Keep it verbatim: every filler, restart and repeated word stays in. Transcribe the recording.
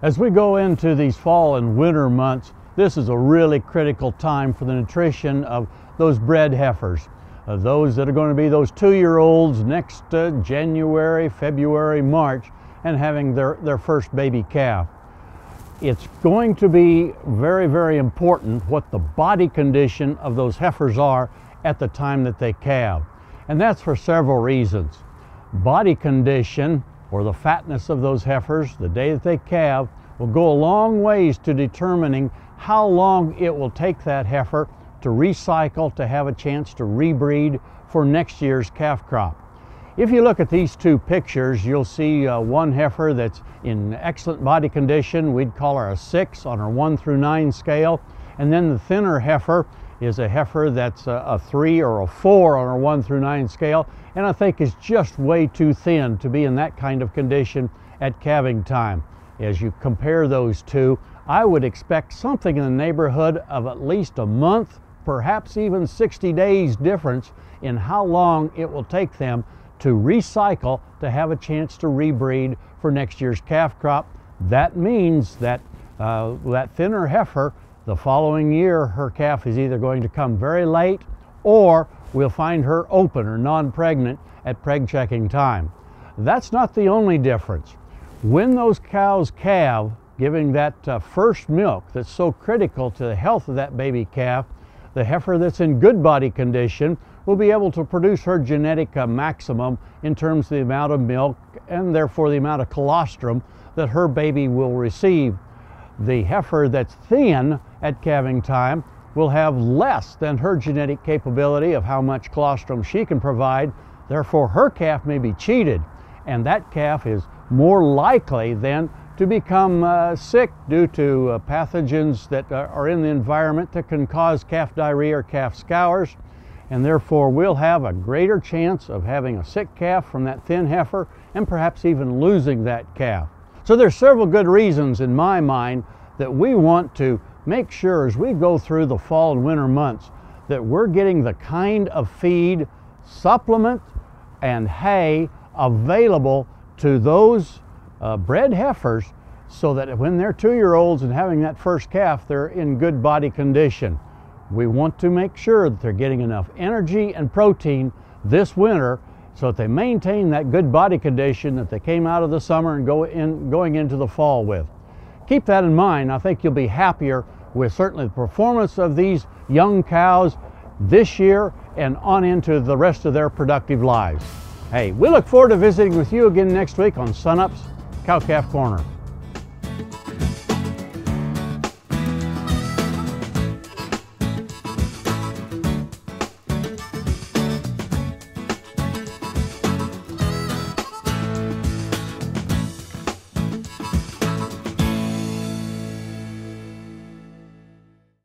As we go into these fall and winter months, this is a really critical time for the nutrition of those bred heifers. Uh, those that are going to be those two-year-olds next uh, January, February, March, and having their, their first baby calf. It's going to be very, very important what the body condition of those heifers are at the time that they calve. And that's for several reasons. Body condition, or the fatness of those heifers the day that they calve, will go a long ways to determining how long it will take that heifer to recycle, to have a chance to rebreed for next year's calf crop. If you look at these two pictures, you'll see uh, one heifer that's in excellent body condition. We'd call her a six on her one through nine scale. And then the thinner heifer is a heifer that's a, a three or a four on her one through nine scale, and I think is just way too thin to be in that kind of condition at calving time. As you compare those two, I would expect something in the neighborhood of at least a month, perhaps even sixty days difference in how long it will take them to recycle to have a chance to rebreed for next year's calf crop. That means that uh, that thinner heifer, the following year, her calf is either going to come very late, or we'll find her open or non-pregnant at preg checking time. That's not the only difference. When those cows calve, giving that uh, first milk that's so critical to the health of that baby calf, the heifer that's in good body condition will be able to produce her genetic uh, maximum in terms of the amount of milk and therefore the amount of colostrum that her baby will receive. The heifer that's thin at calving time will have less than her genetic capability of how much colostrum she can provide. Therefore, her calf may be cheated, and that calf is more likely then to become uh, sick due to uh, pathogens that are in the environment that can cause calf diarrhea or calf scours. And therefore, we'll have a greater chance of having a sick calf from that thin heifer and perhaps even losing that calf. So there's several good reasons in my mind that we want to make sure as we go through the fall and winter months that we're getting the kind of feed, supplement, and hay available to those uh, bred heifers so that when they're two-year-olds and having that first calf, they're in good body condition. We want to make sure that they're getting enough energy and protein this winter so that they maintain that good body condition that they came out of the summer and go in, going into the fall with. Keep that in mind. I think you'll be happier with certainly the performance of these young cows this year and on into the rest of their productive lives. Hey, we look forward to visiting with you again next week on Sun Up's Cow-Calf Corner.